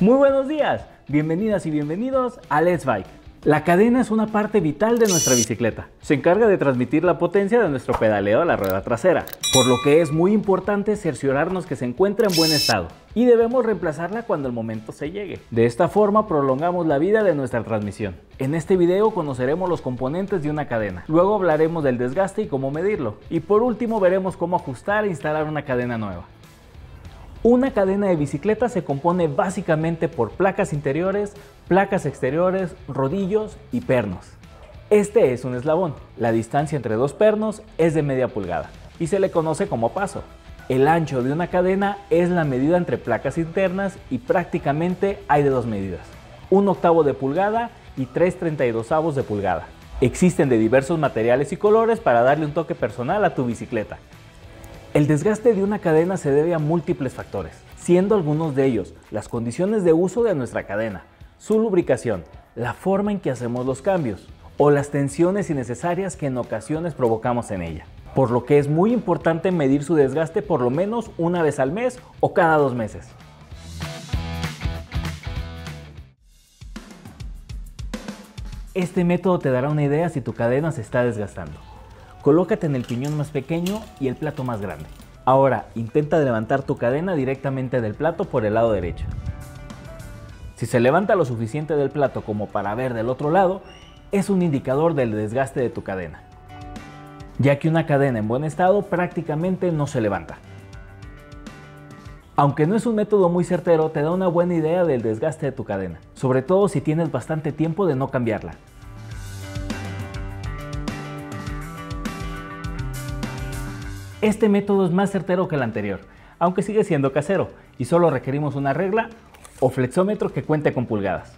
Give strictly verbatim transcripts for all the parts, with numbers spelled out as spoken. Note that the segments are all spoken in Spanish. Muy buenos días, bienvenidas y bienvenidos a Let's Bike. La cadena es una parte vital de nuestra bicicleta. Se encarga de transmitir la potencia de nuestro pedaleo a la rueda trasera, por lo que es muy importante cerciorarnos que se encuentra en buen estado y debemos reemplazarla cuando el momento se llegue. De esta forma prolongamos la vida de nuestra transmisión. En este video conoceremos los componentes de una cadena, luego hablaremos del desgaste y cómo medirlo, y por último veremos cómo ajustar e instalar una cadena nueva. Una cadena de bicicleta se compone básicamente por placas interiores, placas exteriores, rodillos y pernos. Este es un eslabón. La distancia entre dos pernos es de media pulgada y se le conoce como paso. El ancho de una cadena es la medida entre placas internas y prácticamente hay de dos medidas, un octavo de pulgada y tres treintaidosavos de pulgada. Existen de diversos materiales y colores para darle un toque personal a tu bicicleta. El desgaste de una cadena se debe a múltiples factores, siendo algunos de ellos las condiciones de uso de nuestra cadena, su lubricación, la forma en que hacemos los cambios o las tensiones innecesarias que en ocasiones provocamos en ella, por lo que es muy importante medir su desgaste por lo menos una vez al mes o cada dos meses. Este método te dará una idea si tu cadena se está desgastando. Colócate en el piñón más pequeño y el plato más grande. Ahora intenta levantar tu cadena directamente del plato por el lado derecho. Si se levanta lo suficiente del plato como para ver del otro lado, es un indicador del desgaste de tu cadena, ya que una cadena en buen estado prácticamente no se levanta. Aunque no es un método muy certero, te da una buena idea del desgaste de tu cadena, sobre todo si tienes bastante tiempo de no cambiarla. Este método es más certero que el anterior, aunque sigue siendo casero y solo requerimos una regla o flexómetro que cuente con pulgadas.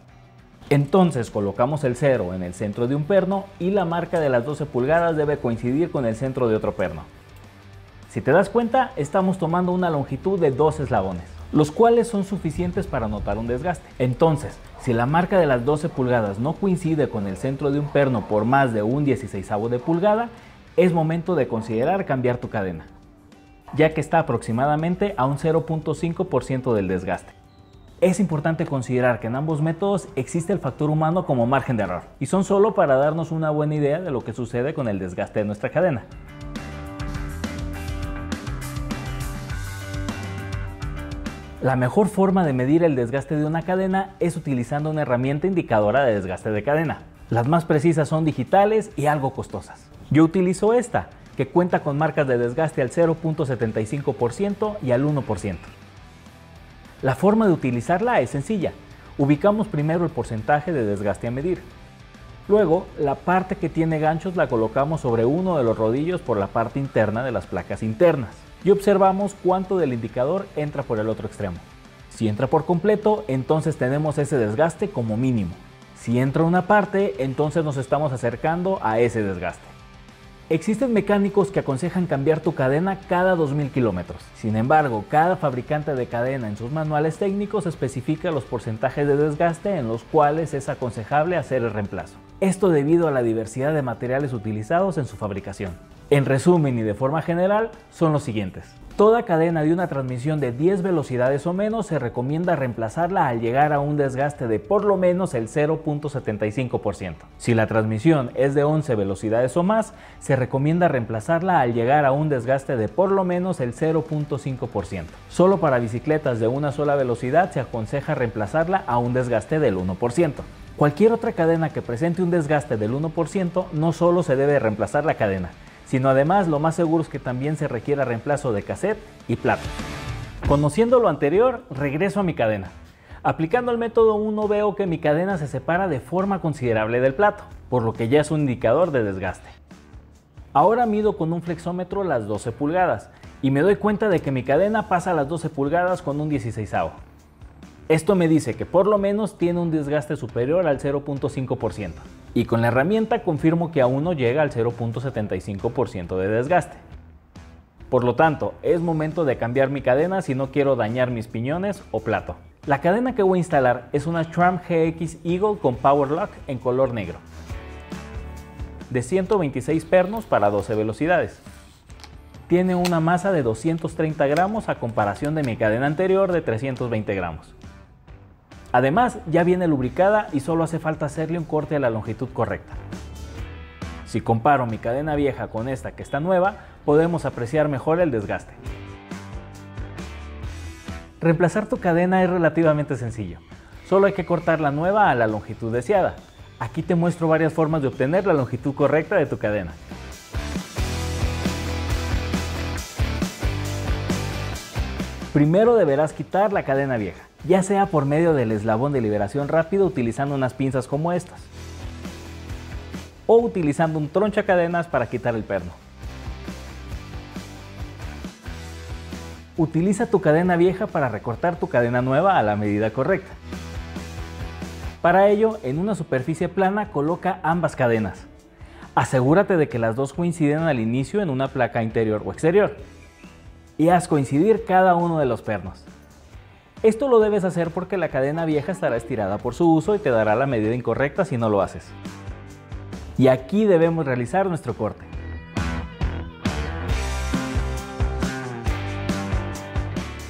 Entonces colocamos el cero en el centro de un perno y la marca de las doce pulgadas debe coincidir con el centro de otro perno. Si te das cuenta, estamos tomando una longitud de dos eslabones, los cuales son suficientes para notar un desgaste. Entonces, si la marca de las doce pulgadas no coincide con el centro de un perno por más de un dieciseisavo de pulgada, es momento de considerar cambiar tu cadena, ya que está aproximadamente a un cero punto cinco por ciento del desgaste. Es importante considerar que en ambos métodos existe el factor humano como margen de error, y son solo para darnos una buena idea de lo que sucede con el desgaste de nuestra cadena. La mejor forma de medir el desgaste de una cadena es utilizando una herramienta indicadora de desgaste de cadena. Las más precisas son digitales y algo costosas. Yo utilizo esta, que cuenta con marcas de desgaste al cero punto setenta y cinco por ciento y al uno por ciento. La forma de utilizarla es sencilla. Ubicamos primero el porcentaje de desgaste a medir. Luego, la parte que tiene ganchos la colocamos sobre uno de los rodillos por la parte interna de las placas internas y observamos cuánto del indicador entra por el otro extremo. Si entra por completo, entonces tenemos ese desgaste como mínimo. Si entra una parte, entonces nos estamos acercando a ese desgaste. Existen mecánicos que aconsejan cambiar tu cadena cada dos mil kilómetros. Sin embargo, cada fabricante de cadena en sus manuales técnicos especifica los porcentajes de desgaste en los cuales es aconsejable hacer el reemplazo. Esto debido a la diversidad de materiales utilizados en su fabricación. En resumen y de forma general, son los siguientes. Toda cadena de una transmisión de diez velocidades o menos se recomienda reemplazarla al llegar a un desgaste de por lo menos el cero punto setenta y cinco por ciento. Si la transmisión es de once velocidades o más, se recomienda reemplazarla al llegar a un desgaste de por lo menos el cero punto cinco por ciento. Solo para bicicletas de una sola velocidad se aconseja reemplazarla a un desgaste del uno por ciento. Cualquier otra cadena que presente un desgaste del uno por ciento, no solo se debe reemplazar la cadena, sino además lo más seguro es que también se requiera reemplazo de cassette y platos. Conociendo lo anterior, regreso a mi cadena. Aplicando el método uno veo que mi cadena se separa de forma considerable del plato, por lo que ya es un indicador de desgaste. Ahora mido con un flexómetro las doce pulgadas y me doy cuenta de que mi cadena pasa las doce pulgadas con un dieciseisavo. Esto me dice que por lo menos tiene un desgaste superior al cero punto cinco por ciento. Y con la herramienta confirmo que aún no llega al cero punto setenta y cinco por ciento de desgaste. Por lo tanto, es momento de cambiar mi cadena si no quiero dañar mis piñones o plato. La cadena que voy a instalar es una SRAM G X Eagle con Power Lock en color negro, de ciento veintiséis pernos para doce velocidades. Tiene una masa de doscientos treinta gramos a comparación de mi cadena anterior de trescientos veinte gramos. Además, ya viene lubricada y solo hace falta hacerle un corte a la longitud correcta. Si comparo mi cadena vieja con esta que está nueva, podemos apreciar mejor el desgaste. Reemplazar tu cadena es relativamente sencillo. Solo hay que cortar la nueva a la longitud deseada. Aquí te muestro varias formas de obtener la longitud correcta de tu cadena. Primero deberás quitar la cadena vieja, ya sea por medio del eslabón de liberación rápido utilizando unas pinzas como estas, o utilizando un tronchacadenas para quitar el perno. Utiliza tu cadena vieja para recortar tu cadena nueva a la medida correcta. Para ello, en una superficie plana coloca ambas cadenas. Asegúrate de que las dos coincidan al inicio en una placa interior o exterior y haz coincidir cada uno de los pernos. Esto lo debes hacer porque la cadena vieja estará estirada por su uso y te dará la medida incorrecta si no lo haces. Y aquí debemos realizar nuestro corte.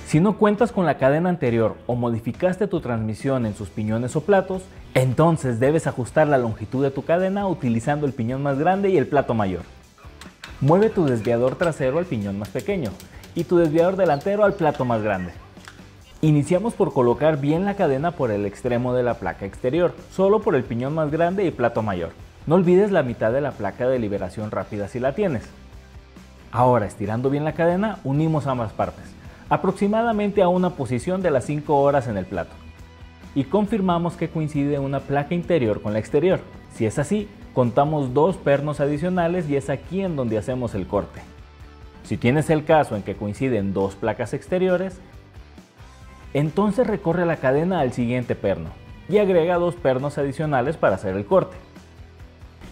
Si no cuentas con la cadena anterior o modificaste tu transmisión en sus piñones o platos, entonces debes ajustar la longitud de tu cadena utilizando el piñón más grande y el plato mayor. Mueve tu desviador trasero al piñón más pequeño y tu desviador delantero al plato más grande. Iniciamos por colocar bien la cadena por el extremo de la placa exterior, solo por el piñón más grande y plato mayor. No olvides la mitad de la placa de liberación rápida si la tienes. Ahora, estirando bien la cadena, unimos ambas partes, aproximadamente a una posición de las cinco horas en el plato. Y confirmamos que coincide una placa interior con la exterior. Si es así, contamos dos pernos adicionales y es aquí en donde hacemos el corte. Si tienes el caso en que coinciden dos placas exteriores, entonces recorre la cadena al siguiente perno y agrega dos pernos adicionales para hacer el corte.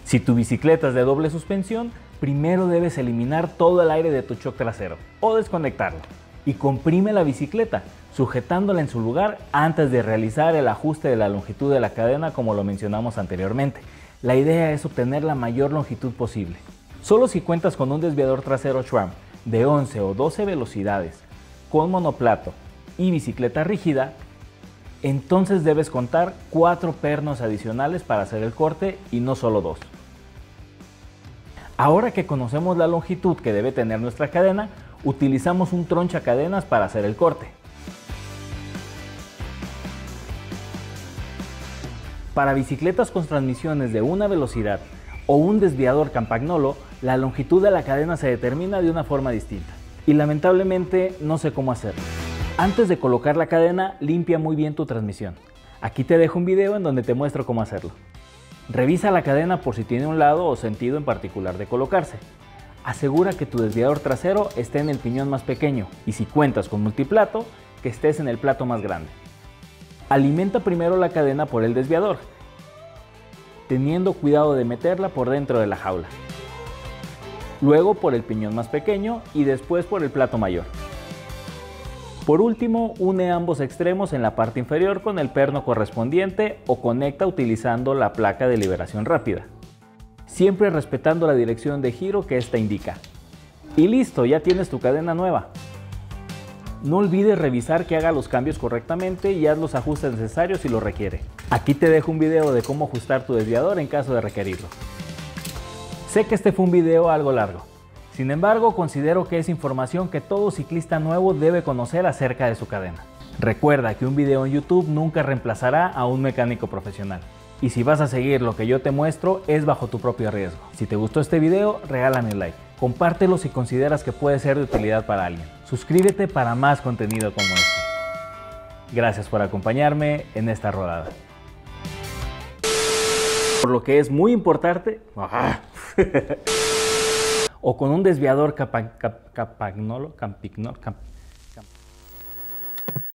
Si tu bicicleta es de doble suspensión, primero debes eliminar todo el aire de tu choc trasero o desconectarlo y comprime la bicicleta, sujetándola en su lugar antes de realizar el ajuste de la longitud de la cadena como lo mencionamos anteriormente. La idea es obtener la mayor longitud posible. Solo si cuentas con un desviador trasero SRAM de once o doce velocidades, con monoplato y bicicleta rígida, entonces debes contar cuatro pernos adicionales para hacer el corte y no solo dos. Ahora que conocemos la longitud que debe tener nuestra cadena, utilizamos un tronchacadenas para hacer el corte. Para bicicletas con transmisiones de una velocidad o un desviador Campagnolo, la longitud de la cadena se determina de una forma distinta y lamentablemente no sé cómo hacerlo. Antes de colocar la cadena, limpia muy bien tu transmisión. Aquí te dejo un video en donde te muestro cómo hacerlo. Revisa la cadena por si tiene un lado o sentido en particular de colocarse. Asegura que tu desviador trasero esté en el piñón más pequeño y si cuentas con multiplato, que estés en el plato más grande. Alimenta primero la cadena por el desviador, teniendo cuidado de meterla por dentro de la jaula. Luego por el piñón más pequeño y después por el plato mayor. Por último, une ambos extremos en la parte inferior con el perno correspondiente o conecta utilizando la placa de liberación rápida, siempre respetando la dirección de giro que ésta indica. Y listo, ya tienes tu cadena nueva. No olvides revisar que haga los cambios correctamente y haz los ajustes necesarios si lo requiere. Aquí te dejo un video de cómo ajustar tu desviador en caso de requerirlo. Sé que este fue un video algo largo. Sin embargo, considero que es información que todo ciclista nuevo debe conocer acerca de su cadena. Recuerda que un video en YouTube nunca reemplazará a un mecánico profesional. Y si vas a seguir lo que yo te muestro, es bajo tu propio riesgo. Si te gustó este video, regálame un like, compártelo si consideras que puede ser de utilidad para alguien. Suscríbete para más contenido como este. Gracias por acompañarme en esta rodada. Por lo que es muy importante... o con un desviador Campagnolo, Campagnolo, Campagnolo,